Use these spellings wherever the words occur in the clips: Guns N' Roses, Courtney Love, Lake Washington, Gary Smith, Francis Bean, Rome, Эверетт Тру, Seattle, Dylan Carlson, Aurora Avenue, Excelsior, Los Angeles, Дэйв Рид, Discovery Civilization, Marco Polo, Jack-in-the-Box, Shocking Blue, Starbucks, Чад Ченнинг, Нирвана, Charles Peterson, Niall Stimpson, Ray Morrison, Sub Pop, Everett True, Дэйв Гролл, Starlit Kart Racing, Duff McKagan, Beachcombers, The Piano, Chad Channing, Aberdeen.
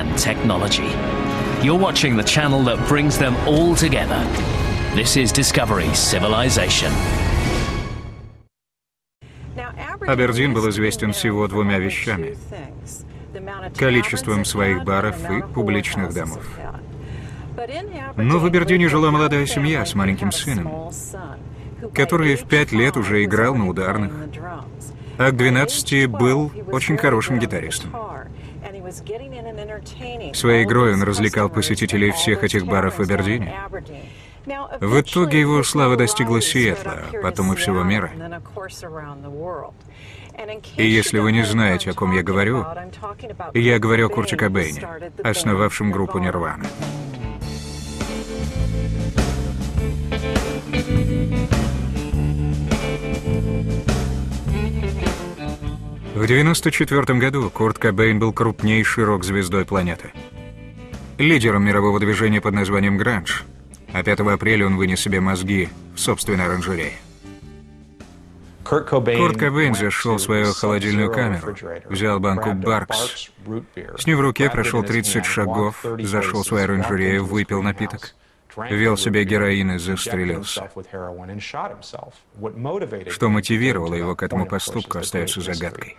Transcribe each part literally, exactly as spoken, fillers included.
and technology. You're watching the channel that brings them all together. This is Discovery Civilization. Абердин был известен всего двумя вещами – количеством своих баров и публичных домов. Но в Абердине жила молодая семья с маленьким сыном, который в пять лет уже играл на ударных, а к двенадцати был очень хорошим гитаристом. Своей игрой он развлекал посетителей всех этих баров в Абердине. В итоге его слава достигла Сиэтла, а потом и всего мира. И если вы не знаете, о ком я говорю, я говорю о Курте Кобейне, основавшем группу Нирвана. В девяносто четвёртом году Курт Кобейн был крупнейшей рок-звездой планеты, лидером мирового движения под названием «Гранж», а пятого апреля он вынес себе мозги в собственной оранжерее. Курт Кобейн зашел в свою холодильную камеру, взял банку «Баркс», с ним в руке прошел тридцать шагов, зашел в свою оранжерею, выпил напиток, ввел себе героин и застрелился. Что мотивировало его к этому поступку, остается загадкой.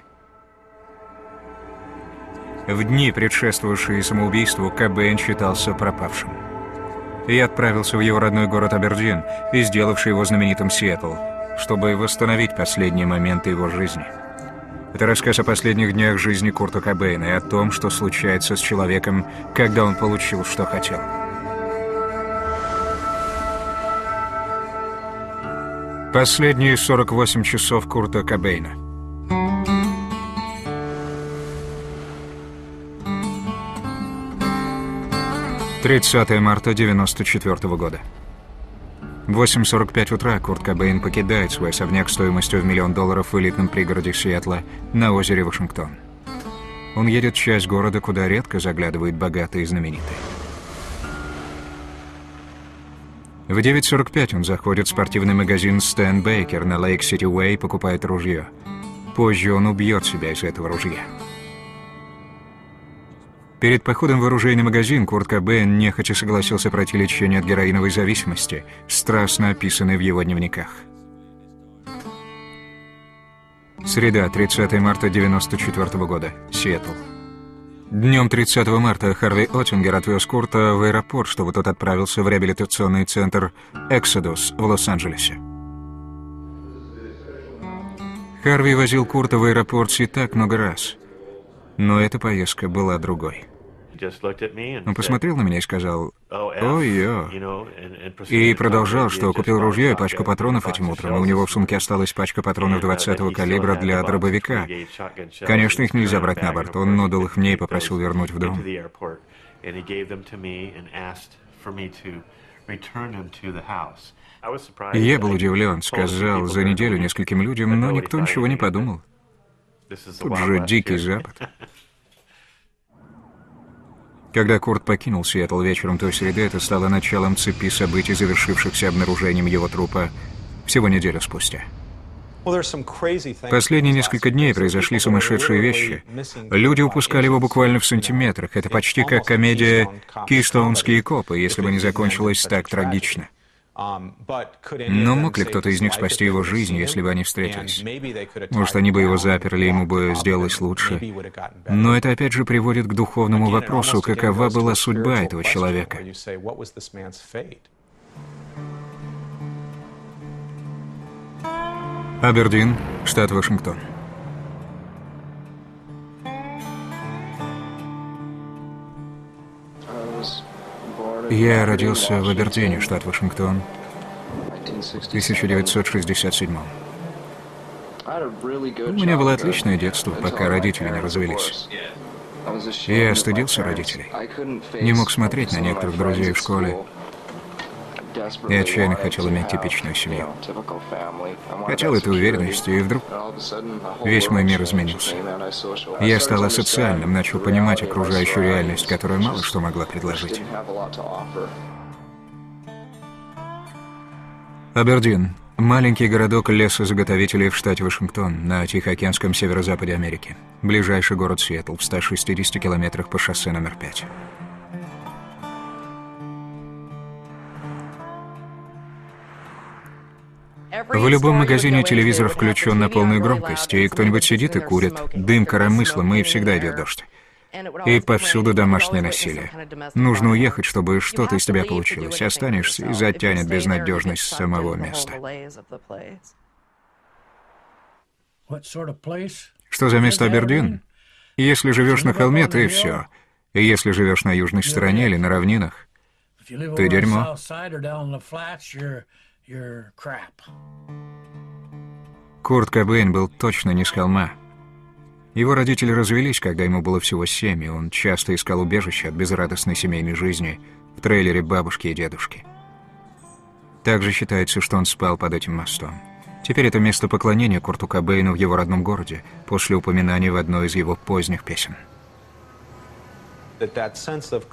В дни, предшествовавшие самоубийству, Кобейн считался пропавшим. И отправился в его родной город Абердин, и сделавший его знаменитым Сиэтл, чтобы восстановить последние моменты его жизни. Это рассказ о последних днях жизни Курта Кобейна и о том, что случается с человеком, когда он получил, что хотел. Последние сорок восемь часов Курта Кобейна. тридцатого марта девяносто четвёртого года. В восемь сорок пять утра Курт Кобейн покидает свой особняк стоимостью в миллион долларов в элитном пригороде Сиэтла на озере Вашингтон. Он едет в часть города, куда редко заглядывают богатые и знаменитые. В девять сорок пять он заходит в спортивный магазин «Стэн Бейкер» на Лейк-Сити-Уэй и покупает ружье. Позже он убьет себя из этого ружья. Перед походом в оружейный магазин Курт Кобейн нехотя согласился пройти лечение от героиновой зависимости, страстно описанной в его дневниках. Среда, тридцатого марта девяносто четвёртого года, Сиэтл. Днем тридцатого марта Харви Оттингер отвез Курта в аэропорт, чтобы тот отправился в реабилитационный центр «Эксодус» в Лос-Анджелесе. Харви возил Курта в аэропорт и так много раз, но эта поездка была другой. Он посмотрел на меня и сказал «Ой-ё», и продолжал, что купил ружье и пачку патронов этим утром, и у него в сумке осталась пачка патронов двадцатого калибра для дробовика. Конечно, их нельзя брать на борт, он отдал их мне и попросил вернуть в дом. Я был удивлен, сказал за неделю нескольким людям, но никто ничего не подумал. Тут же Дикий Запад. Когда Курт покинул Сиэтл вечером той среды, это стало началом цепи событий, завершившихся обнаружением его трупа всего неделю спустя. Последние несколько дней произошли сумасшедшие вещи. Люди упускали его буквально в сантиметрах. Это почти как комедия «Кейстоунские копы», если бы не закончилось так трагично. Но мог ли кто-то из них спасти его жизнь, если бы они встретились? Может, они бы его заперли, ему бы сделалось лучше. Но это опять же приводит к духовному вопросу, какова была судьба этого человека. Абердин, штат Вашингтон. Я родился в Абердине, штат Вашингтон, в тысяча девятьсот шестьдесят седьмом. У меня было отличное детство, пока родители не развелись. Я стыдился родителей, не мог смотреть на некоторых друзей в школе и отчаянно хотел иметь типичную семью. Хотел этой уверенности, и вдруг весь мой мир изменился. Я стал асоциальным, начал понимать окружающую реальность, которая мало что могла предложить. Абердин, Маленький городок лесозаготовителей в штате Вашингтон, на Тихоокеанском северо-западе Америки. Ближайший город Сиэтл, в ста шестидесяти километрах по шоссе номер пять. В любом магазине телевизор включен на полную громкость, и кто-нибудь сидит и курит, дым коромыслом, и всегда идет дождь. И повсюду домашнее насилие. Нужно уехать, чтобы что-то из тебя получилось. Останешься и затянет безнадежность самого места. Что за место Абердин? Если живешь на холме, ты все. И если живешь на южной стороне или на равнинах, ты дерьмо. Курт Кобейн был точно не с холма. Его родители развелись, когда ему было всего семь, и он часто искал убежище от безрадостной семейной жизни в трейлере бабушки и дедушки. Также считается, что он спал под этим мостом. Теперь это место поклонения Курту Кобейну в его родном городе, после упоминания в одной из его поздних песен.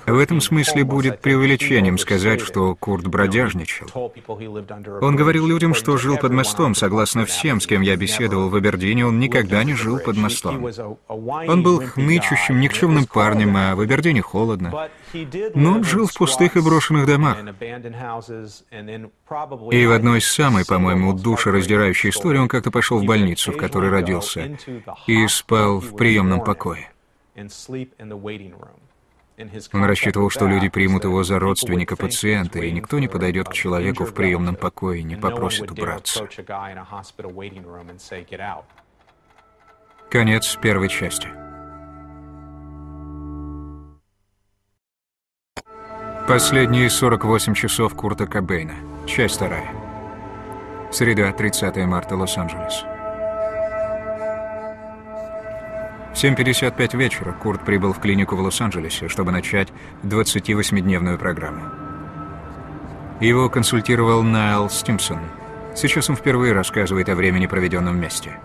В этом смысле будет преувеличением сказать, что Курт бродяжничал. Он говорил людям, что жил под мостом. Согласно всем, с кем я беседовал в Абердине, он никогда не жил под мостом. Он был хнычущим, никчемным парнем, а в Абердине холодно. Но он жил в пустых и брошенных домах. И в одной из самой, по-моему, душераздирающей истории он как-то пошел в больницу, в которой родился, и спал в приемном покое. Он рассчитывал, что люди примут его за родственника пациента, и никто не подойдет к человеку в приемном покое и не попросит убраться. Конец первой части. Последние сорок восемь часов Курта Кобейна. Часть вторая. Среда, тридцатое марта, Лос-Анджелес. В семь пятьдесят пять вечера Курт прибыл в клинику в Лос-Анджелесе, чтобы начать двадцативосьмидневную программу. Его консультировал Найл Стимпсон. Сейчас он впервые рассказывает о времени, проведенном вместе.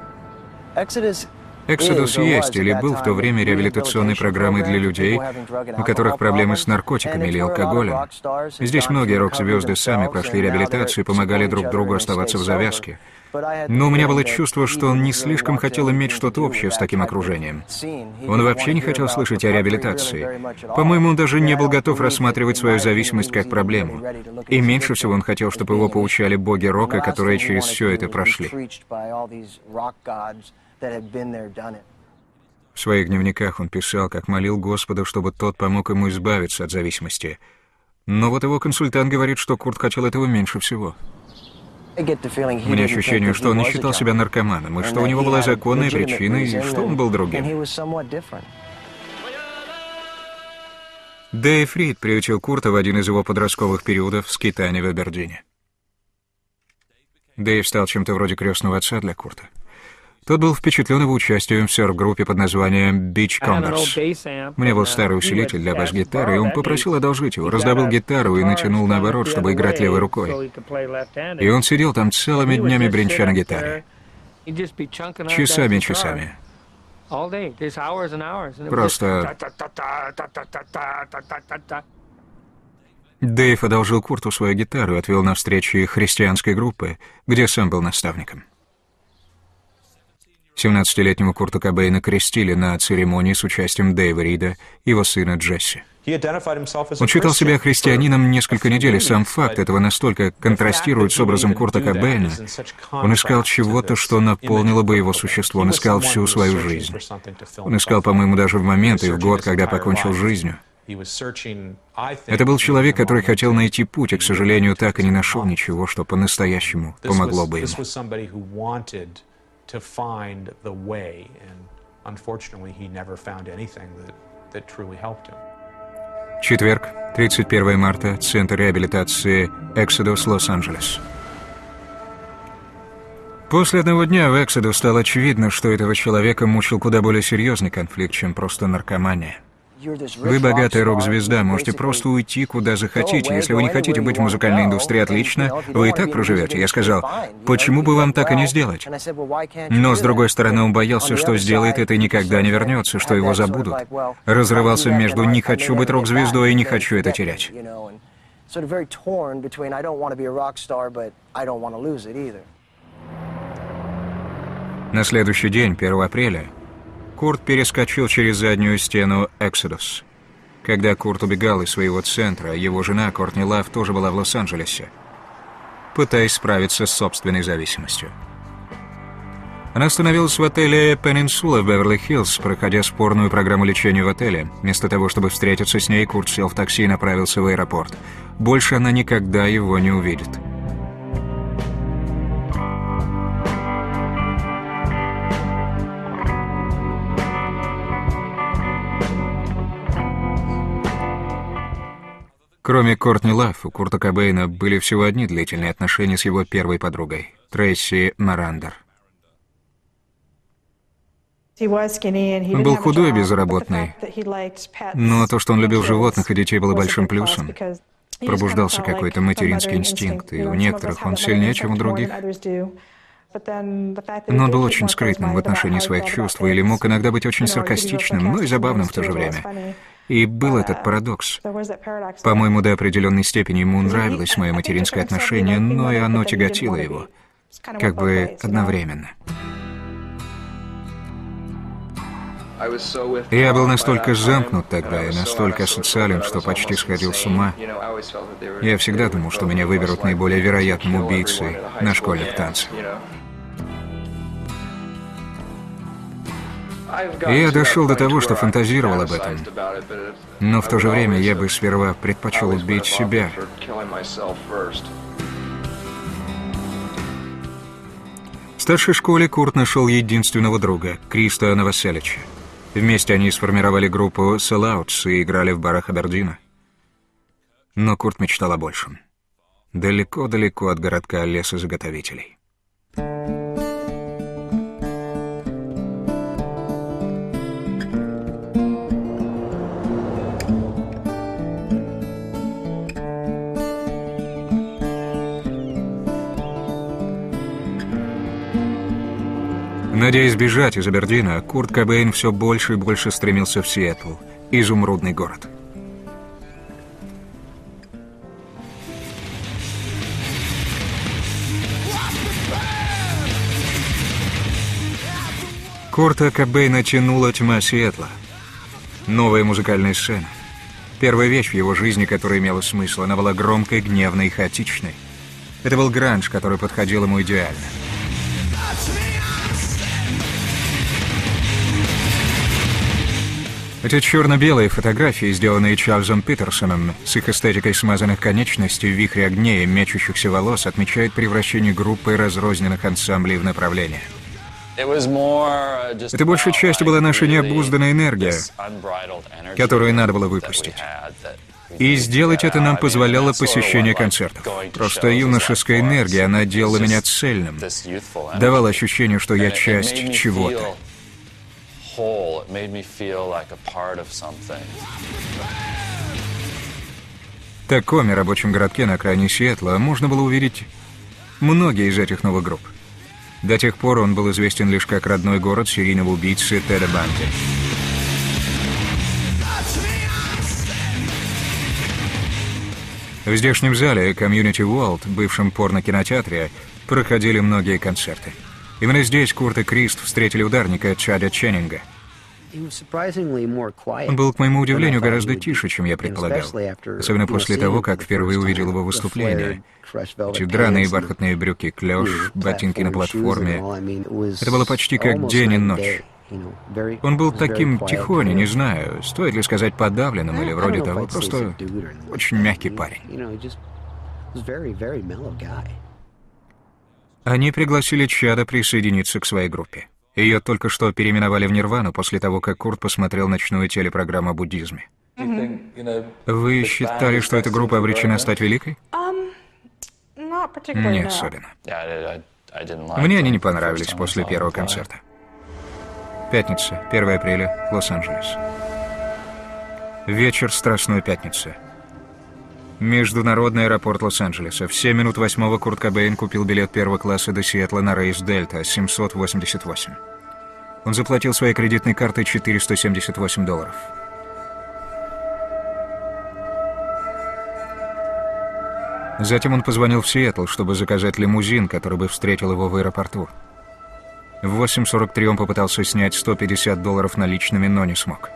«Эксодус» есть или был в то время реабилитационной программой для людей, у которых проблемы с наркотиками или алкоголем. Здесь многие рок-звезды сами прошли реабилитацию и помогали друг другу оставаться в завязке. Но у меня было чувство, что он не слишком хотел иметь что-то общее с таким окружением. Он вообще не хотел слышать о реабилитации. По-моему, он даже не был готов рассматривать свою зависимость как проблему. И меньше всего он хотел, чтобы его поучали боги рока, которые через все это прошли. В своих дневниках он писал, как молил Господа, чтобы тот помог ему избавиться от зависимости. Но вот его консультант говорит, что Курт хотел этого меньше всего. У меня ощущение, что он не считал себя наркоманом, и что у него была законная причина, и что он был другим. Дэйв Рид приютил Курта в один из его подростковых периодов скитания в Абердине. Дэйв стал чем-то вроде крестного отца для Курта. Тот был впечатлен его участием в серф-группе под названием Beachcombers. У меня был старый усилитель для бас-гитары, и он попросил одолжить его, раздобыл гитару и натянул наоборот, чтобы играть левой рукой. И он сидел там целыми днями, бренча на гитаре. Часами и часами. Просто... Дэйв одолжил Курту свою гитару и отвел на встречи христианской группы, где сам был наставником. семнадцатилетнего Курта Кобейна крестили на церемонии с участием Дэйва Рида, его сына Джесси. Он считал себя христианином несколько недель, и сам факт этого настолько контрастирует с образом Курта Кобейна. Он искал чего-то, что наполнило бы его существо, он искал всю свою жизнь. Он искал, по-моему, даже в момент и в год, когда покончил жизнью. Это был человек, который хотел найти путь, и, к сожалению, так и не нашел ничего, что по-настоящему помогло бы ему. To find the way, and unfortunately, he never found anything that that truly helped him. Четверг, тридцать первое марта, Центр реабилитации «Эксодус», Лос-Анджелес. После одного дня в «Эксодус» стало очевидно, что этого человека мучил куда более серьезный конфликт, чем просто наркомания. Вы богатая рок-звезда, можете просто уйти куда захотите. Если вы не хотите быть в музыкальной индустрии, отлично, вы и так проживете. Я сказал, почему бы вам так и не сделать? Но, с другой стороны, он боялся, что сделает это и никогда не вернется, что его забудут. Разрывался между «не хочу быть рок-звездой» и «не хочу это терять». На следующий день, первого апреля, Курт перескочил через заднюю стену «Exodus». Когда Курт убегал из своего центра, его жена Кортни Лав тоже была в Лос-Анджелесе, пытаясь справиться с собственной зависимостью. Она остановилась в отеле «Пенинсула» в Беверли-Хиллз, проходя спорную программу лечения в отеле. Вместо того, чтобы встретиться с ней, Курт сел в такси и направился в аэропорт. Больше она никогда его не увидит. Кроме Кортни Лав, у Курта Кобейна были всего одни длительные отношения с его первой подругой, Трейси Марандер. Он был худой и безработный, но то, что он любил животных и детей, было большим плюсом. Пробуждался какой-то материнский инстинкт, и у некоторых он сильнее, чем у других. Но он был очень скрытным в отношении своих чувств или мог иногда быть очень саркастичным, но и забавным в то же время. И был этот парадокс. По-моему, до определенной степени ему нравилось мое материнское отношение, но и оно тяготило его, как бы одновременно. Я был настолько замкнут тогда и настолько социален, что почти сходил с ума. Я всегда думал, что меня выберут наиболее вероятным убийцей на школьных танцах. И я дошел до того, что фантазировал об этом. Но в то же время я бы сперва предпочел убить себя. В старшей школе Курт нашел единственного друга, Криста Новоселича. Вместе они сформировали группу Sell Outs и играли в барах Абердина. Но Курт мечтал о большем. Далеко-далеко от городка лесозаготовителей. Надеясь бежать из Абердина, Курт Кобейн все больше и больше стремился в Сиэтл, изумрудный город. Курта Кобейна тянула тьма Сиэтла. Новая музыкальная сцена. Первая вещь в его жизни, которая имела смысл, она была громкой, гневной и хаотичной. Это был гранж, который подходил ему идеально. Эти черно-белые фотографии, сделанные Чарльзом Питерсоном, с их эстетикой смазанных конечностей, вихря огней и мечущихся волос, отмечают превращение группы разрозненных ансамблей в направление. Это большей частью была наша необузданная энергия, которую надо было выпустить. И сделать это нам позволяло посещение концертов. Просто юношеская энергия, она делала меня цельным, давала ощущение, что я часть чего-то. В таком рабочем городке на окраине Сиэтла можно было увидеть многие из этих новых групп. До тех пор он был известен лишь как родной город серийного убийцы Теда Банди. В здешнем зале Community World, бывшем порно-кинотеатре, проходили многие концерты. Именно здесь Курт и Крист встретили ударника Чада Ченнинга. Он был, к моему удивлению, гораздо тише, чем я предполагал. Особенно после того, как впервые увидел его выступление. Эти драные бархатные брюки, клеш, ботинки на платформе. Это было почти как день и ночь. Он был таким тихоней, не знаю, стоит ли сказать подавленным или вроде того, просто очень мягкий парень. Они пригласили Чада присоединиться к своей группе. Ее только что переименовали в Нирвану после того, как Курт посмотрел ночную телепрограмму о буддизме. Mm-hmm. Вы считали, что эта группа обречена стать великой? Um, Не особенно. Мне они не понравились после первого концерта. Пятница, первого апреля, Лос-Анджелес. Вечер Страстной Пятницы. Международный аэропорт Лос-Анджелеса. В семь минут восьмого Курт Кобейн купил билет первого класса до Сиэтла на рейс Дельта семьсот восемьдесят восемь. Он заплатил своей кредитной картой четыреста семьдесят восемь долларов. Затем он позвонил в Сиэтл, чтобы заказать лимузин, который бы встретил его в аэропорту. В восемь сорок три он попытался снять сто пятьдесят долларов наличными, но не смог.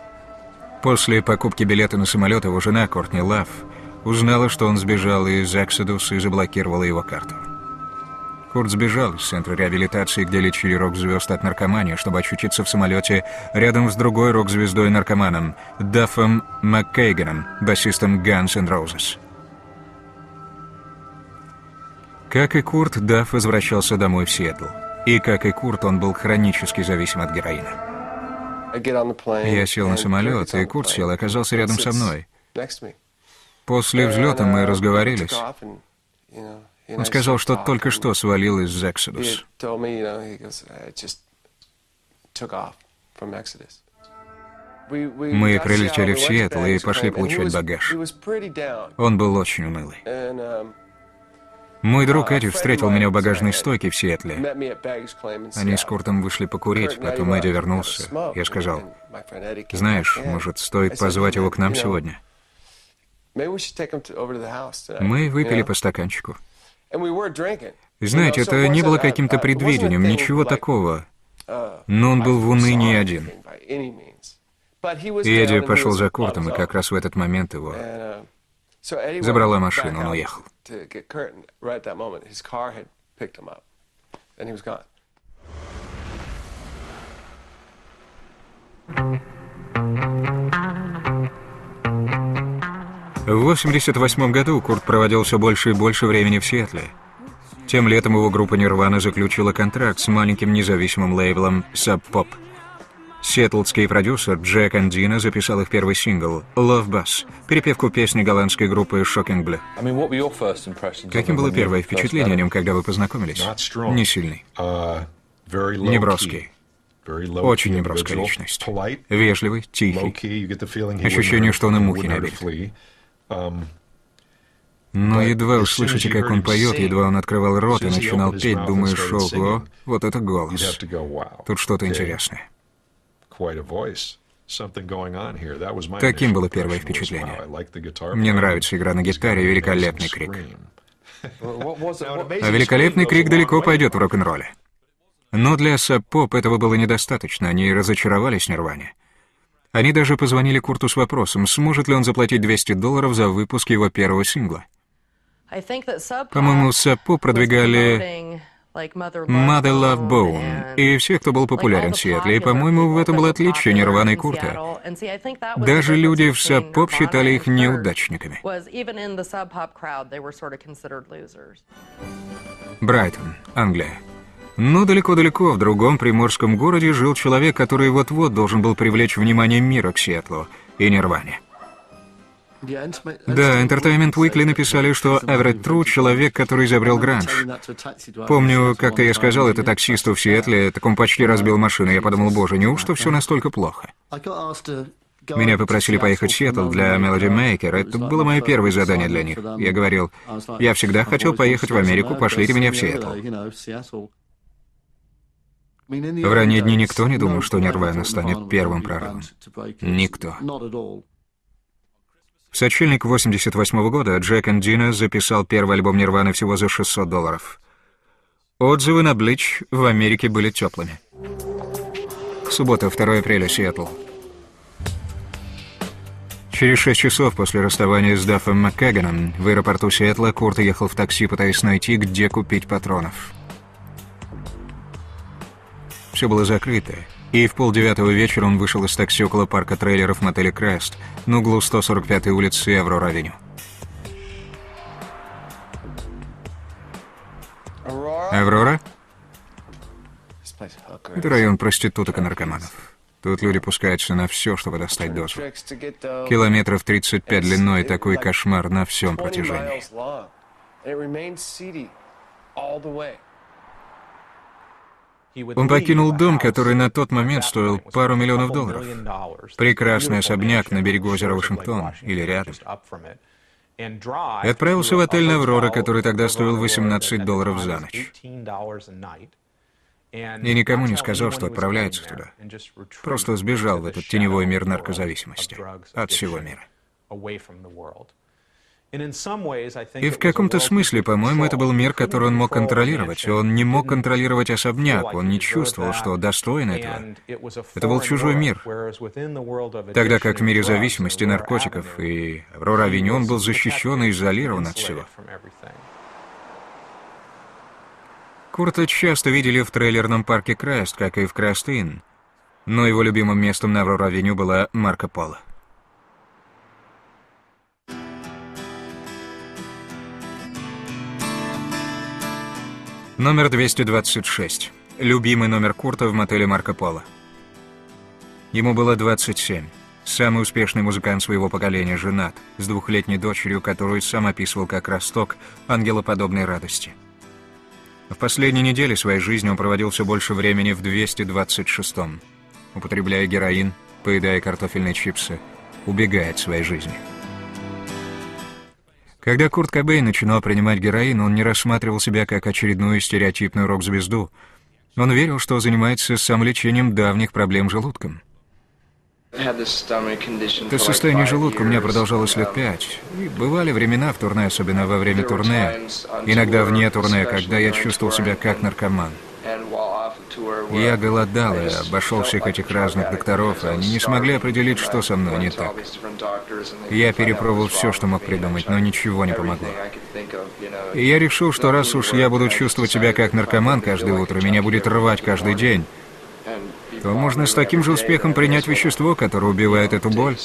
После покупки билета на самолет его жена, Кортни Лав, узнала, что он сбежал из «Эксодус», и заблокировала его карту. Курт сбежал из центра реабилитации, где лечили рок-звезд от наркомании, чтобы очутиться в самолете рядом с другой рок-звездой-наркоманом, Даффом Маккейганом, басистом Guns N' Roses. Как и Курт, Дафф возвращался домой в Сиэтл. И, как и Курт, он был хронически зависим от героина. Я сел на самолет, и Курт сел и оказался рядом со мной. После взлета мы разговорились. Он сказал, что только что свалил из «Эксодус». Мы прилетели в Сиэтл и пошли получать багаж. Он был очень унылый. Мой друг Эдди встретил меня в багажной стойке в Сиэтле. Они с Куртом вышли покурить, потом Эдди вернулся. Я сказал: «Знаешь, может, стоит позвать его к нам сегодня?» Мы выпили по стаканчику. Знаете, это не было каким-то предвидением, ничего такого. Но он был в унынии один. И Эдди пошел за Куртом, и как раз в этот момент его забрала машину, он уехал. В восемьдесят восьмом году Курт проводил все больше и больше времени в Сиэтле. Тем летом его группа «Нирвана» заключила контракт с маленьким независимым лейблом «Sub Pop». Сиэтлский продюсер Джек Андина записал их первый сингл «Love Bus», перепевку песни голландской группы «Shocking Blue». Каким было первое впечатление о нем, когда вы познакомились? Не сильный. Неброский. Очень неброская личность. Вежливый, тихий. Ощущение, что он и мухи не обидит. Но едва услышите, как он поет, едва он открывал рот и начинал петь, думаешь: ого, вот это голос. Тут что-то интересное. Таким было первое впечатление. Мне нравится игра на гитаре и великолепный крик. А великолепный крик далеко пойдет в рок-н-ролле. Но для саб-поп этого было недостаточно, они разочаровались в «Нирване». Они даже позвонили Курту с вопросом, сможет ли он заплатить двести долларов за выпуск его первого сингла. По-моему, саб-поп продвигали «Mother Love Bone» и все, кто был популярен в Сиэтле, и, по-моему, в этом было отличие «Нирваны» и Курта. Даже люди в саб-поп считали их неудачниками. Брайтон, Англия. Но далеко-далеко, в другом приморском городе, жил человек, который вот-вот должен был привлечь внимание мира к Сиэтлу и «Нирване». Да, Entertainment Weekly написали, что Everett True — человек, который изобрел гранж. Помню, как-то я сказал это таксисту в Сиэтле, так он почти разбил машину. Я подумал: боже, неужто все настолько плохо? Меня попросили поехать в Сиэтл для Melody Maker. Это было мое первое задание для них. Я говорил: я всегда хотел поехать в Америку, пошлите меня в Сиэтл. В ранние дни никто не думал, что «Нирвана» станет первым прорывом. Никто. В сочельник восемьдесят восьмого года Джек Андина записал первый альбом «Нирваны» всего за шестьсот долларов. Отзывы на «Bleach» в Америке были теплыми. Суббота, второго апреля, Сиэтл. Через шесть часов после расставания с Даффом Маккаганом в аэропорту Сиэтла Курт ехал в такси, пытаясь найти, где купить патронов. Все было закрыто, и в полдевятого вечера он вышел из такси около парка трейлеров мотеля «Крест» на углу сто сорок пятой улицы Аврора Авеню. Аврора? Это район проституток и наркоманов. Тут люди пускаются на все, чтобы достать дозу. Километров тридцать пять длиной, такой кошмар на всем протяжении. Он покинул дом, который на тот момент стоил пару миллионов долларов. Прекрасный особняк на берегу озера Вашингтон или рядом. И отправился в отель на «Аврора», который тогда стоил восемнадцать долларов за ночь. И никому не сказал, что отправляется туда. Просто сбежал в этот теневой мир наркозависимости от всего мира. И в каком-то смысле, по-моему, это был мир, который он мог контролировать. Он не мог контролировать особняк, он не чувствовал, что достоин этого. Это был чужой мир. Тогда как в мире зависимости, наркотиков и Аврора Авеню он был защищен и изолирован от всего. Курта часто видели в трейлерном парке Краст, как и в Краст-Инн, но его любимым местом на Аврора Авеню была Марко Поло. Номер двести двадцать шесть. Любимый номер Курта в мотеле Марко Поло. Ему было двадцать семь. Самый успешный музыкант своего поколения женат, с двухлетней дочерью, которую сам описывал как росток ангелоподобной радости. В последние недели своей жизни он проводил все больше времени в двести двадцать шестом, употребляя героин, поедая картофельные чипсы, убегая от своей жизни. Когда Курт Кобейн начинал принимать героин, он не рассматривал себя как очередную стереотипную рок-звезду. Он верил, что занимается самолечением давних проблем с желудком. Это состояние желудка у меня продолжалось лет пять. И бывали времена в турне, особенно во время турне, иногда вне турне, когда я чувствовал себя как наркоман. Я голодал и обошел всех этих разных докторов, и они не смогли определить, что со мной не так. Я перепробовал все, что мог придумать, но ничего не помогло. И я решил, что раз уж я буду чувствовать себя как наркоман каждое утро, меня будет рвать каждый день, то можно с таким же успехом принять вещество, которое убивает эту боль.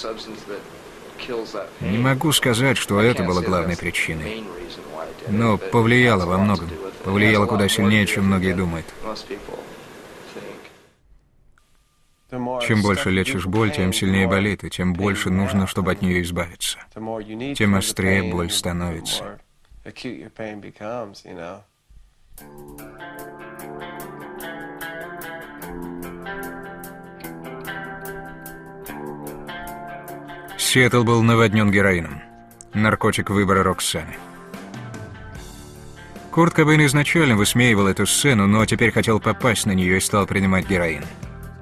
Не могу сказать, что это было главной причиной, но повлияло во многом. Повлияло куда сильнее, чем многие думают. Чем больше лечишь боль, тем сильнее болит, и тем больше нужно, чтобы от нее избавиться. Тем острее боль становится. Сиэтл был наводнен героином. Наркотик выбора рок-сцены. Курт Кобейн изначально высмеивал эту сцену, но теперь хотел попасть на нее и стал принимать героин.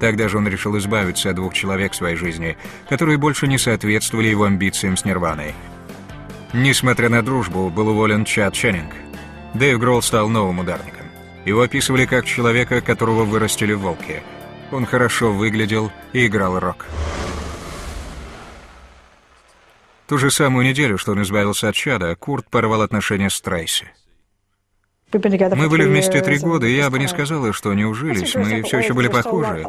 Тогда же он решил избавиться от двух человек в своей жизни, которые больше не соответствовали его амбициям с Нирваной. Несмотря на дружбу, был уволен Чад Ченнинг. Дэйв Гролл стал новым ударником. Его описывали как человека, которого вырастили волки. Он хорошо выглядел и играл рок. Ту же самую неделю, что он избавился от Чада, Курт порвал отношения с Трейси. Мы были вместе три года, и я бы не сказала, что не ужились, мы все еще были похожи.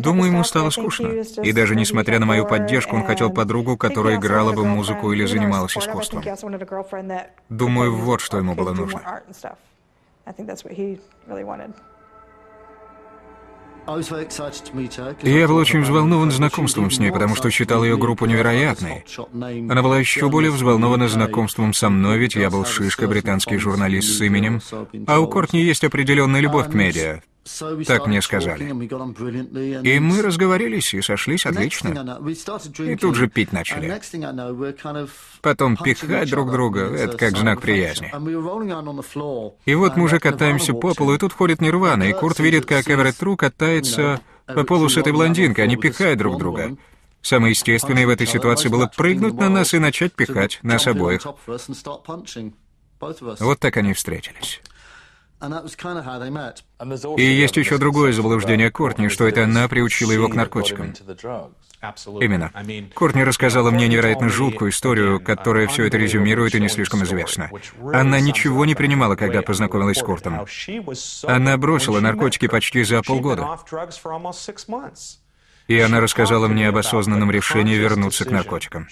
Думаю, ему стало скучно. И даже несмотря на мою поддержку, он хотел подругу, которая играла бы музыку или занималась искусством. Думаю, вот что ему было нужно. Я был очень взволнован знакомством с ней, потому что считал ее группу невероятной. Она была еще более взволнована знакомством со мной, ведь я был шишка, британский журналист с именем. А у Кортни есть определенная любовь к медиа. Так мне сказали. И мы разговорились и сошлись отлично. И тут же пить начали. Потом пихать друг друга, это как знак приязни. И вот мы уже катаемся по полу, и тут ходит Нирвана, и Курт видит, как Эверетт Тру катается по полу с этой блондинкой, они пихают друг друга. Самое естественное в этой ситуации было прыгнуть на нас и начать пихать нас обоих. Вот так они встретились. И есть еще другое заблуждение Кортни, что это она приучила его к наркотикам. Именно. Кортни рассказала мне невероятно жуткую историю, которая все это резюмирует и не слишком известна. Она ничего не принимала, когда познакомилась с Куртом. Она бросила наркотики почти за полгода. И она рассказала мне об осознанном решении вернуться к наркотикам,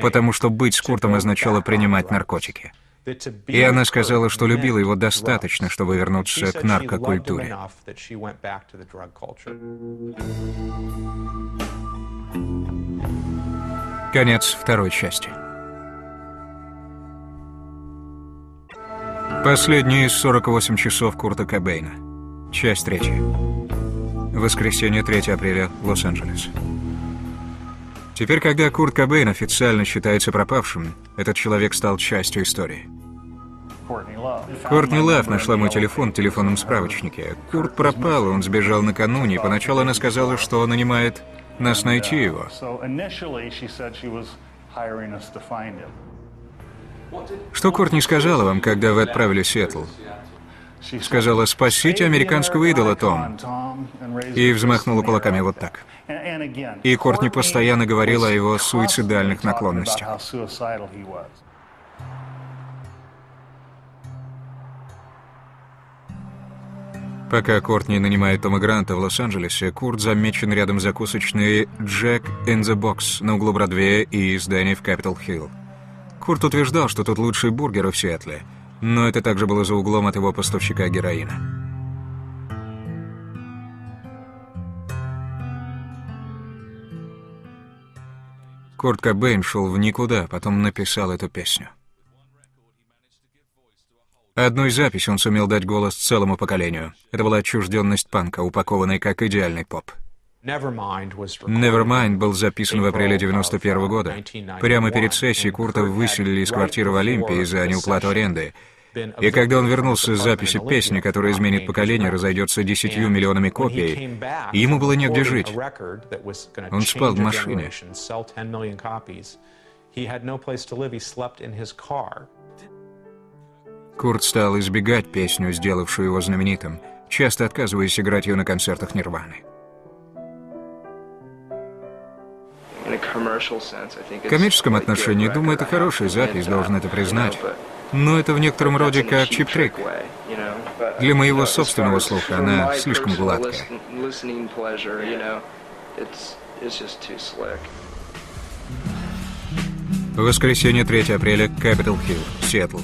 потому что быть с Куртом означало принимать наркотики. И она сказала, что любила его достаточно, чтобы вернуться к наркокультуре. Конец второй части. Последние сорок восемь часов Курта Кобейна. Часть третья. Воскресенье, третьего апреля, Лос-Анджелес. Теперь, когда Курт Кобейн официально считается пропавшим, этот человек стал частью истории. Кортни Лав нашла мой телефон в телефонном справочнике. Курт пропал, он сбежал накануне, и поначалу она сказала, что нанимает нас найти его. Что Кортни сказала вам, когда вы отправились в Сиэтл? Сказала: «Спасите американского идола, Том», и взмахнула кулаками вот так. И Кортни постоянно говорила о его суицидальных наклонностях. Пока Кортни нанимает Тома Гранта в Лос-Анджелесе, Курт замечен рядом с закусочной «Джек-ин-зе-Бокс» на углу Бродвея и зданий в Капитол-Хилл. Курт утверждал, что тут лучшие бургеры в Сиэтле, но это также было за углом от его поставщика героина. Курт Кобейн шел в никуда, потом написал эту песню. Одной записи он сумел дать голос целому поколению. Это была отчужденность панка, упакованная как идеальный поп. «Nevermind» был записан в апреле девяносто первого года. Прямо перед сессией Курта выселили из квартиры в Олимпии за неуплату аренды. И когда он вернулся с записи песни, которая изменит поколение, разойдется десятью миллионами копий, ему было негде жить. Он спал в машине. Курт стал избегать песню, сделавшую его знаменитым, часто отказываясь играть ее на концертах Нирваны. В коммерческом отношении, думаю, это хорошая запись, должен это признать. Но это в некотором роде как чип-трик. Для моего собственного слуха она слишком гладкая. Воскресенье, третьего апреля, Capitol Hill, Сиэтл.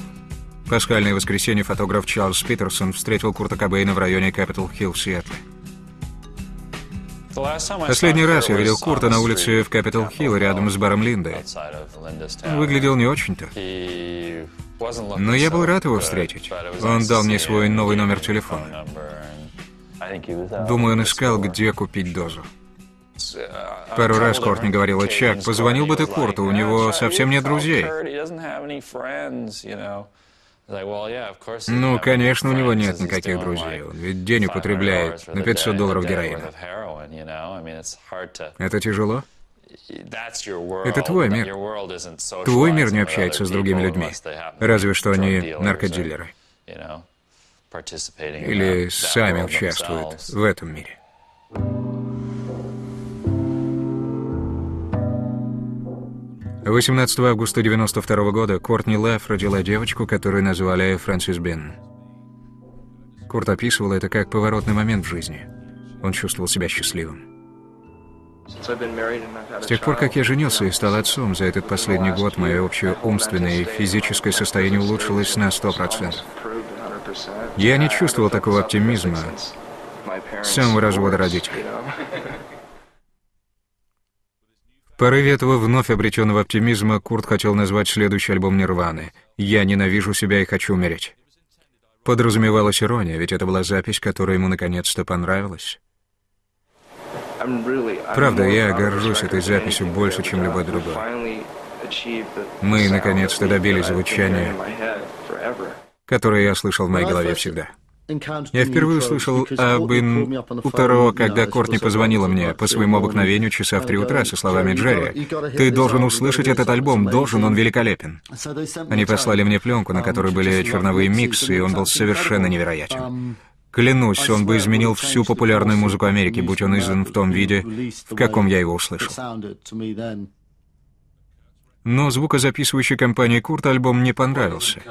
Пасхальное воскресенье фотограф Чарльз Питерсон встретил Курта Кобейна в районе Capitol Hill в Сиэтле. Последний раз я видел Курта на улице в Capitol Hill рядом с баром Линды. Выглядел не очень-то. Но я был рад его встретить. Он дал мне свой новый номер телефона. Думаю, он искал, где купить дозу. Пару раз Кортни говорила: «Чак, позвонил бы ты Курту, у него совсем нет друзей». Ну, конечно, у него нет никаких друзей. Он ведь день употребляет на пятьсот долларов героина. Это тяжело? Это твой мир. Твой мир не общается с другими людьми, разве что они наркодилеры. Или сами участвуют в этом мире. восемнадцатого августа девяносто второго года Кортни Лав родила девочку, которую назвали Фрэнсис Бин. Курт описывал это как поворотный момент в жизни. Он чувствовал себя счастливым. С тех пор, как я женился и стал отцом, за этот последний год мое общее умственное и физическое состояние улучшилось на сто процентов. Я не чувствовал такого оптимизма с самого развода родителей. В порыве этого вновь обретенного оптимизма Курт хотел назвать следующий альбом Нирваны «Я ненавижу себя и хочу умереть». Подразумевалась ирония, ведь это была запись, которая ему наконец-то понравилась. Правда, я горжусь этой записью больше, чем любой другой. Мы наконец-то добились звучания, которое я слышал в моей голове всегда. Я впервые услышал об Ин Утеро, когда Кортни позвонила мне по своему обыкновению часа в три утра со словами: «Джерри, ты должен услышать этот альбом, должен, он великолепен». Они послали мне пленку, на которой были черновые миксы, и он был совершенно невероятен. Клянусь, он бы изменил всю популярную музыку Америки, будь он издан в том виде, в каком я его услышал. Но звукозаписывающей компании Курта альбом не понравился.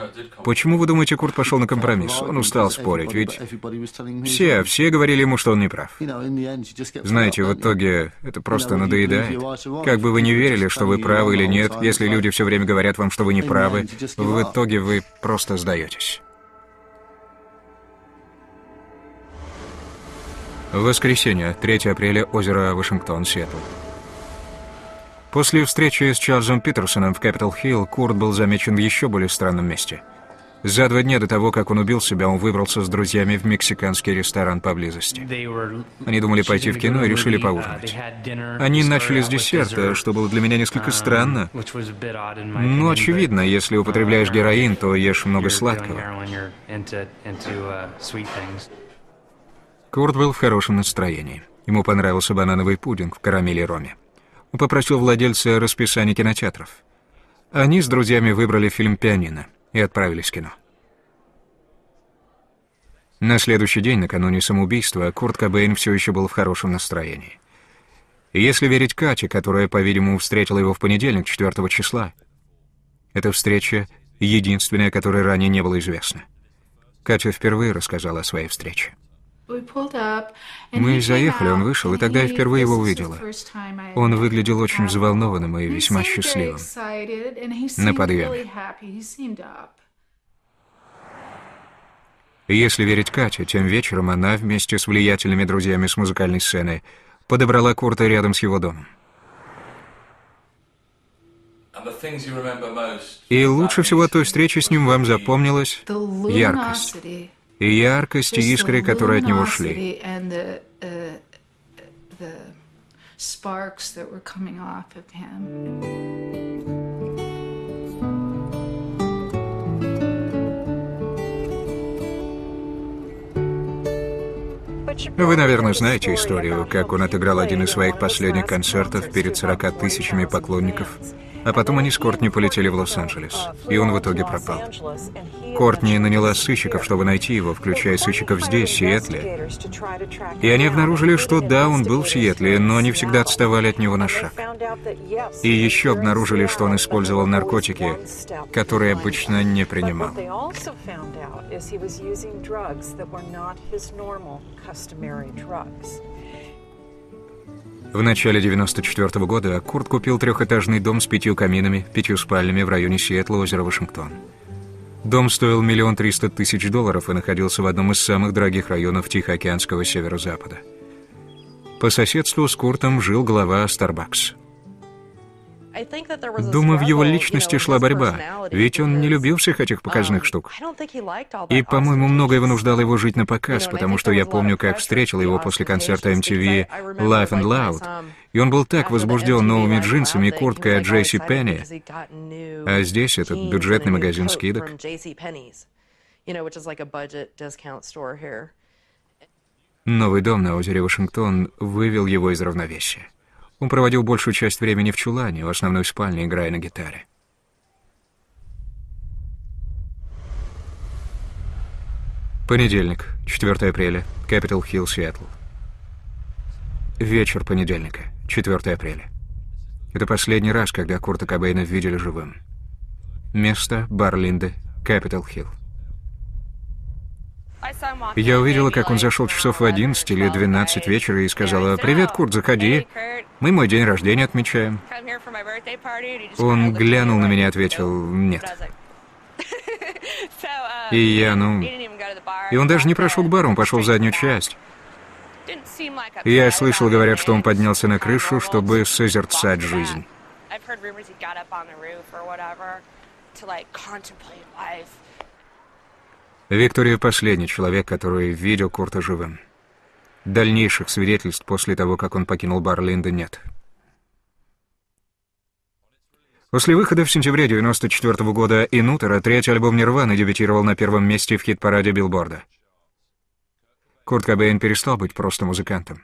Почему, вы думаете, Курт пошел на компромисс? Он устал спорить, ведь все, все говорили ему, что он не прав. Знаете, в итоге это просто надоедает. Как бы вы не верили, что вы правы или нет, если люди все время говорят вам, что вы не правы, в итоге вы просто сдаетесь. Воскресенье, третьего апреля, озеро Вашингтон, Сиэтл. После встречи с Чарльзом Питерсоном в Capitol Hill Курт был замечен в еще более странном месте. За два дня до того, как он убил себя, он выбрался с друзьями в мексиканский ресторан поблизости. Они думали пойти в кино и решили поужинать. Они начали с десерта, что было для меня несколько странно. Но очевидно, если употребляешь героин, то ешь много сладкого. Курт был в хорошем настроении. Ему понравился банановый пудинг в карамели и роме. Он попросил владельца расписания кинотеатров. Они с друзьями выбрали фильм «Пианино» и отправились в кино. На следующий день, накануне самоубийства, Курт Кобейн все еще был в хорошем настроении. Если верить Кате, которая, по-видимому, встретила его в понедельник, четвёртого числа, эта встреча единственная, о которой ранее не было известно. Катя впервые рассказала о своей встрече. Мы заехали, он вышел, и тогда я впервые его увидела. Он выглядел очень взволнованным и весьма счастливым. На подъеме. Если верить Кате, тем вечером она вместе с влиятельными друзьями с музыкальной сцены подобрала Курта рядом с его домом. И лучше всего от той встречи с ним вам запомнилась яркость. И яркость, и искры, которые от него шли. Вы, наверное, знаете историю, как он отыграл один из своих последних концертов перед сорока тысячами поклонников, а потом они с Кортни полетели в Лос-Анджелес, и он в итоге пропал. Кортни наняла сыщиков, чтобы найти его, включая сыщиков здесь, в Сиэтле. И они обнаружили, что да, он был в Сиэтле, но они всегда отставали от него на шаг. И еще обнаружили, что он использовал наркотики, которые обычно не принимал. В начале девяносто четвёртого года Курт купил трехэтажный дом с пятью каминами, пятью спальнями в районе Сиэтла, озера Вашингтон. Дом стоил миллион триста тысяч долларов и находился в одном из самых дорогих районов Тихоокеанского северо-запада. По соседству с Куртом жил глава Starbucks. Думаю, в его личности шла борьба, ведь он не любил всех этих показных штук. И, по-моему, многое вынуждало его жить на показ, потому что я помню, как встретил его после концерта эм ти ви «Live and Loud», и он был так возбужден новыми джинсами и курткой от Джесси Пенни, а здесь этот бюджетный магазин скидок. Новый дом на озере Вашингтон вывел его из равновесия. Он проводил большую часть времени в чулане, в основной спальне, играя на гитаре. Понедельник, четвёртого апреля, Capitol Hill, Сиэтл. Вечер понедельника, четвёртого апреля. Это последний раз, когда Курта Кобейна видели живым. Место — бар Линды, Capitol Hill. Я увидела, как он зашел часов в одиннадцать или двенадцать вечера и сказала: «Привет, Курт, заходи. Мы мой день рождения отмечаем». Он глянул на меня и ответил: «Нет». И я, ну... И он даже не прошел к бару, он пошел в заднюю часть. Я слышал, говорят, что он поднялся на крышу, чтобы созерцать жизнь. Виктория — последний человек, который видел Курта живым. Дальнейших свидетельств после того, как он покинул бар Линды, нет. После выхода в сентябре девяносто четвёртого года «Инутера» третий альбом «Нирваны» дебютировал на первом месте в хит-параде Билборда. Курт Кобейн перестал быть просто музыкантом.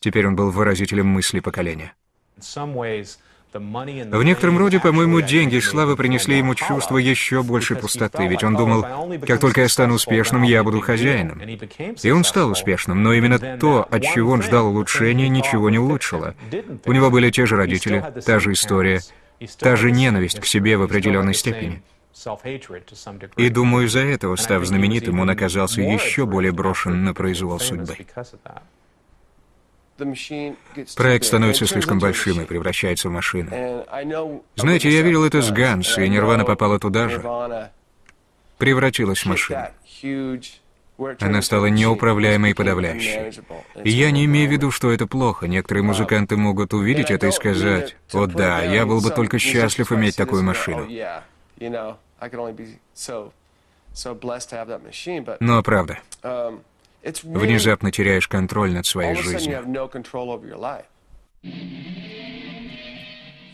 Теперь он был выразителем мыслей поколения. В некотором роде, по-моему, деньги и слава принесли ему чувство еще большей пустоты, ведь он думал: как только я стану успешным, я буду хозяином. И он стал успешным, но именно то, от чего он ждал улучшения, ничего не улучшило. У него были те же родители, та же история, та же ненависть к себе в определенной степени. И, думаю, из-за этого, став знаменитым, он оказался еще более брошен на произвол судьбы. Проект становится слишком большим и превращается в машину. Знаете, я видел это с Ганс, и Нирвана попала туда же. Превратилась в машину. Она стала неуправляемой и подавляющей. И я не имею в виду, что это плохо. Некоторые музыканты могут увидеть это и сказать: «О да, я был бы только счастлив иметь такую машину». Но правда. Внезапно теряешь контроль над своей жизнью.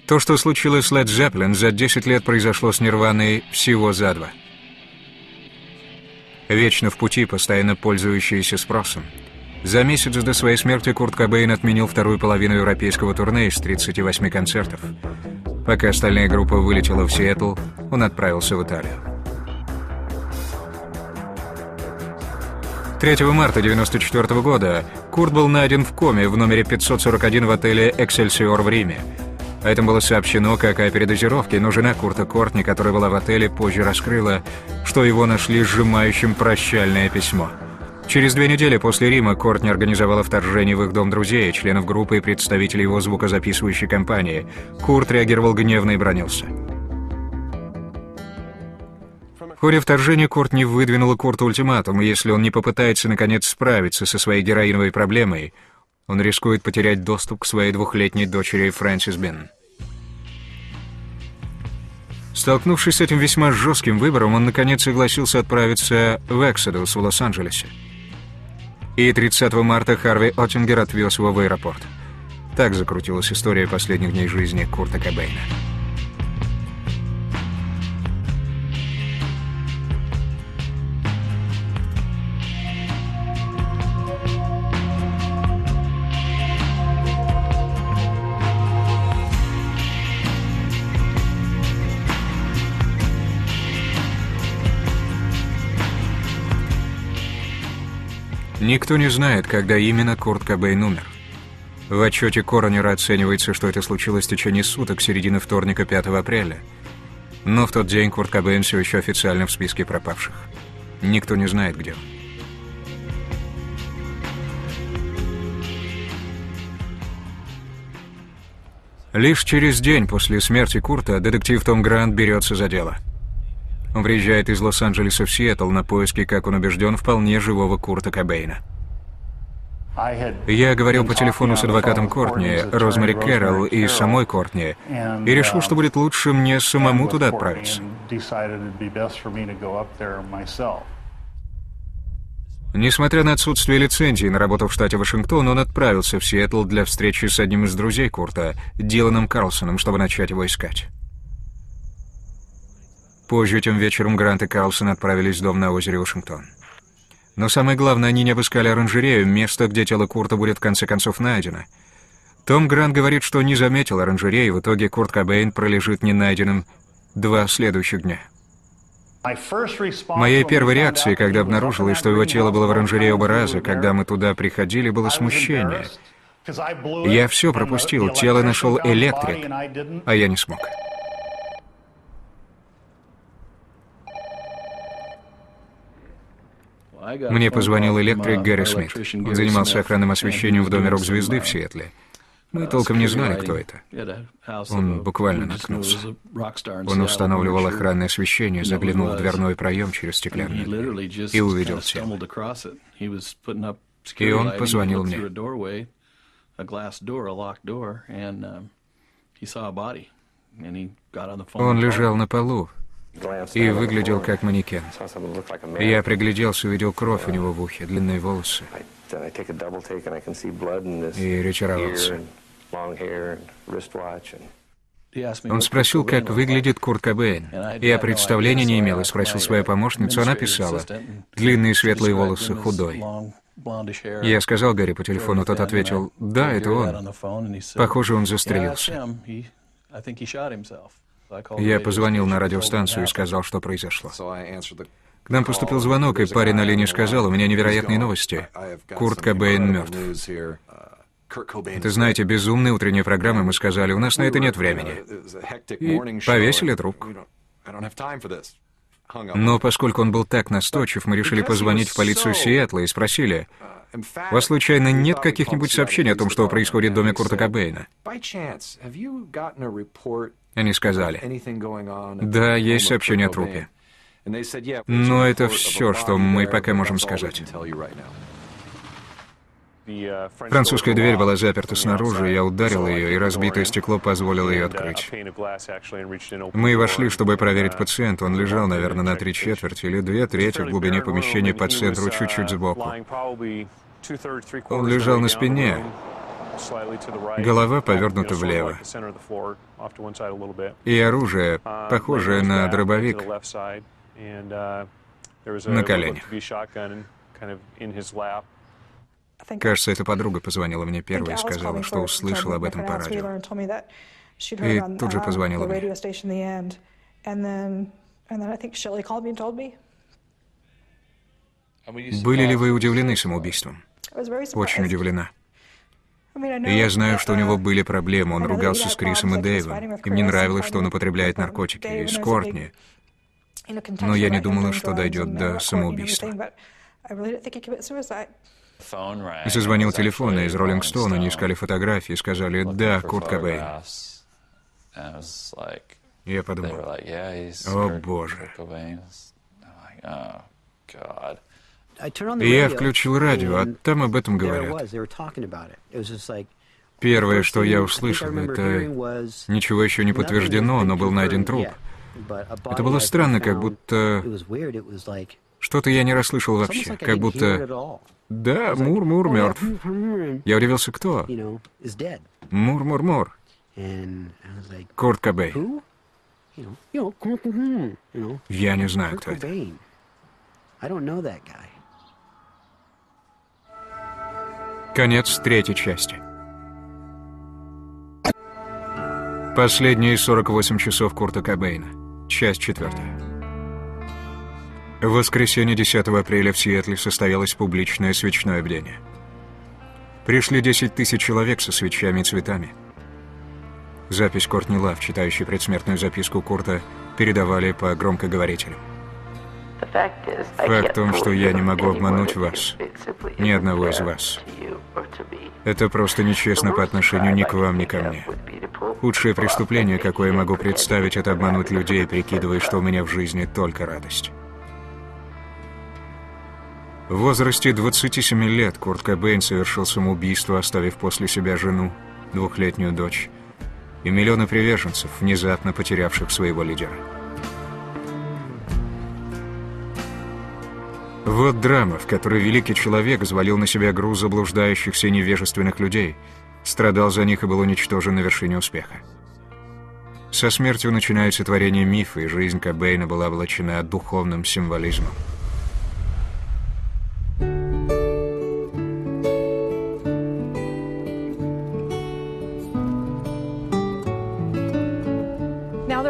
То, что случилось с Led Zeppelin за десять лет, произошло с Нирваной всего за два. Вечно в пути, постоянно пользующиеся спросом. За месяц до своей смерти Курт Кобейн отменил вторую половину европейского турне из тридцати восьми концертов. Пока остальная группа вылетела в Сиэтл, он отправился в Италию. третьего марта девяносто четвёртого года Курт был найден в коме в номере пятьсот сорок один в отеле «Эксельсиор» в Риме. О этом было сообщено как о передозировке, но жена Курта, Кортни, которая была в отеле, позже раскрыла, что его нашли сжимающим прощальное письмо. Через две недели после Рима Кортни организовала вторжение в их дом друзей, членов группы и представителей его звукозаписывающей компании. Курт реагировал гневно и бронился. В ходе вторжения Кортни выдвинула Курту ультиматум: если он не попытается наконец справиться со своей героиновой проблемой, он рискует потерять доступ к своей двухлетней дочери Фрэнсис Бин. Столкнувшись с этим весьма жестким выбором, он наконец согласился отправиться в Exodus в Лос-Анджелесе. И тридцатого марта Харви Оттингер отвез его в аэропорт. Так закрутилась история последних дней жизни Курта Кобейна. Никто не знает, когда именно Курт Кобейн умер. В отчете коронера оценивается, что это случилось в течение суток, середины вторника, пятого апреля. Но в тот день Курт Кобейн все еще официально в списке пропавших. Никто не знает, где он. Лишь через день после смерти Курта детектив Том Грант берется за дело. Он приезжает из Лос-Анджелеса в Сиэтл на поиски, как он убежден, вполне живого Курта Кобейна. Я говорил по телефону с адвокатом Кортни, Розмари Кэрролл и самой Кортни, и решил, что будет лучше мне самому туда отправиться. Несмотря на отсутствие лицензии на работу в штате Вашингтон, он отправился в Сиэтл для встречи с одним из друзей Курта, Диланом Карлсоном, чтобы начать его искать. Позже тем вечером Грант и Карлсон отправились в дом на озере Вашингтон. Но самое главное, они не обыскали оранжерею, место, где тело Курта будет в конце концов найдено. Том Грант говорит, что не заметил оранжереи, и в итоге Курт Кобейн пролежит ненайденным два следующих дня. Моей первой реакцией, когда обнаружилось, что его тело было в оранжерее оба раза, когда мы туда приходили, было смущение. Я все пропустил, тело нашел электрик, а я не смог. Мне позвонил электрик Гэри Смит. Он занимался охранным освещением в доме рок-звезды в Сиэтле. Мы толком не знали, кто это. Он буквально наткнулся. Он устанавливал охранное освещение, заглянул в дверной проем через стеклянную дверь и увидел тело. И он позвонил мне. Он лежал на полу и выглядел как манекен. Я пригляделся и увидел кровь у него в ухе, длинные волосы. И ретировался. Он спросил, как выглядит Курт Кобейн. Я представления не имел и спросил свою помощницу, она писала: длинные светлые волосы, худой. Я сказал Гарри по телефону, тот ответил: да, это он. Похоже, он застрелился. Я позвонил на радиостанцию и сказал, что произошло. К нам поступил звонок, и парень на линии сказал: у меня невероятные новости. Курт Кобейн мертв. Это, знаете, безумные утренние программы, мы сказали, у нас на это нет времени. И повесили трубку. Но поскольку он был так настойчив, мы решили позвонить в полицию Сиэтла и спросили: у вас, случайно, нет каких-нибудь сообщений о том, что происходит в доме Курта Кобейна? Они сказали: да, есть сообщение о трупе. Но это все, что мы пока можем сказать. Французская дверь была заперта снаружи, я ударил ее, и разбитое стекло позволило ее открыть. Мы вошли, чтобы проверить пациента. Он лежал, наверное, на три четверти или две трети в глубине помещения по центру, чуть-чуть сбоку. Он лежал на спине, голова повернута влево, и оружие, похожее на дробовик, на коленях. Кажется, эта подруга позвонила мне первой и сказала, что услышала об этом по радио. И тут же позвонила мне. Были ли вы удивлены самоубийством? Очень удивлена. И я знаю, что у него были проблемы. Он ругался с Крисом и Дэйвом. Им не нравилось, что он употребляет наркотики, и с Кортни. Но я не думала, что дойдет до самоубийства. Зазвонил телефон, из Роллинг Стоун, они искали фотографии, сказали: «Да, Курт Кобейн». Я подумал: «О, боже». И я включил радио, а там об этом говорят. Первое, что я услышал, это... Ничего еще не подтверждено, но был найден труп. Это было странно, как будто... Что-то я не расслышал вообще, как будто... Да, Мур-Мур мертв. Я удивился, кто? Мур-Мур-Мур. Курт Кобейн. Я не знаю, кто это. Конец третьей части. Последние сорок восемь часов Курта Кобейна. Часть четвертая. В воскресенье десятого апреля в Сиэтле состоялось публичное свечное бдение. Пришли десять тысяч человек со свечами и цветами. Запись Кортни Лав, читающей предсмертную записку Курта, передавали по громкоговорителям. Факт в том, что я не могу обмануть вас, ни одного из вас. Это просто нечестно по отношению ни к вам, ни ко мне. Худшее преступление, какое я могу представить, это обмануть людей, прикидывая, что у меня в жизни только радость. В возрасте двадцати семи лет Курт Кобейн совершил самоубийство, оставив после себя жену, двухлетнюю дочь и миллионы приверженцев, внезапно потерявших своего лидера. Вот драма, в которой великий человек взвалил на себя груз заблуждающихся и невежественных людей, страдал за них и был уничтожен на вершине успеха. Со смертью начинается творение мифа, и жизнь Кобейна была облачена духовным символизмом.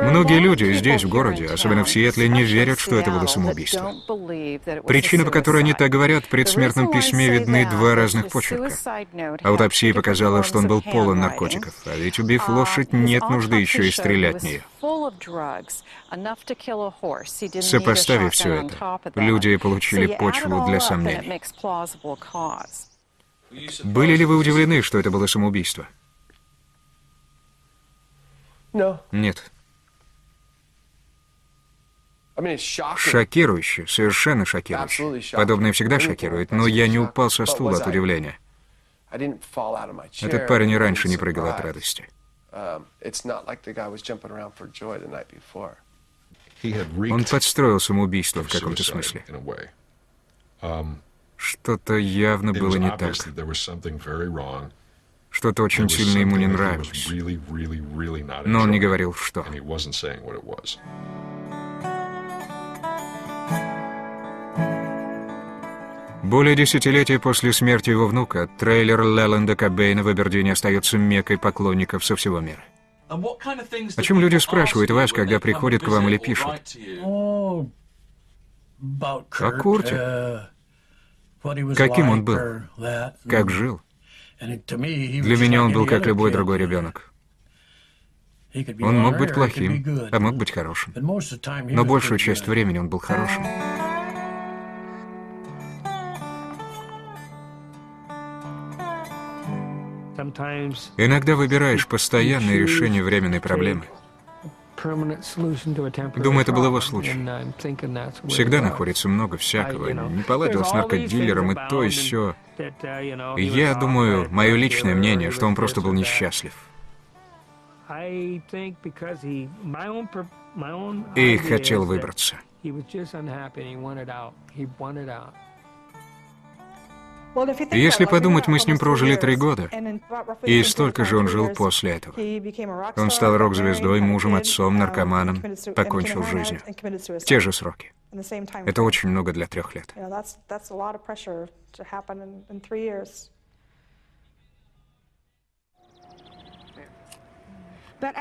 Многие люди здесь, в городе, особенно в Сиэтле, не верят, что это было самоубийство. Причина, по которой они так говорят, в предсмертном письме видны два разных почерка. Аутопсия показала, что он был полон наркотиков, а ведь, убив лошадь, нет нужды еще и стрелять в нее. Сопоставив все это, люди получили почву для сомнений. Были ли вы удивлены, что это было самоубийство? Нет. Шокирующе, совершенно шокирующе. Подобное всегда шокирует, но я не упал со стула от удивления. Этот парень и раньше не прыгал от радости. Он подстроил самоубийство в каком-то смысле. Что-то явно было не так. Что-то очень сильно ему не нравилось. Но он не говорил, что. Более десятилетия после смерти его внука трейлер Леланда Кобейна в Абердине остается меккой поклонников со всего мира. О чем люди спрашивают вас, когда приходят к вам или пишут? О Курте. Каким он был? Как жил? Для меня он был как любой другой ребенок. Он мог быть плохим, а мог быть хорошим. Но большую часть времени он был хорошим. Иногда выбираешь постоянное решение временной проблемы. Думаю, это был его случай. Всегда находится много всякого. Не поладил с наркодилером и то, и сё. Я думаю, мое личное мнение, что он просто был несчастлив. И хотел выбраться. Если подумать, мы с ним прожили три года, и столько же он жил после этого. Он стал рок-звездой, мужем, отцом, наркоманом, покончил с жизнью. Те же сроки. Это очень много для трех лет.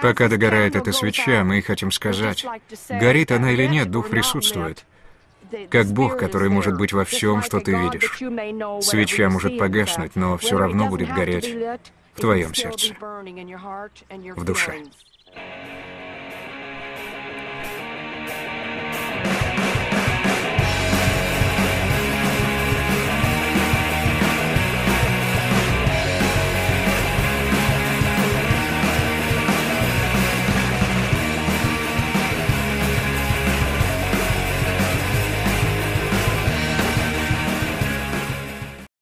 Пока догорает эта свеча, мы хотим сказать, горит она или нет, Дух присутствует. Как Бог, который может быть во всем, что ты видишь. Свеча может погаснуть, но все равно будет гореть в твоем сердце, в душе.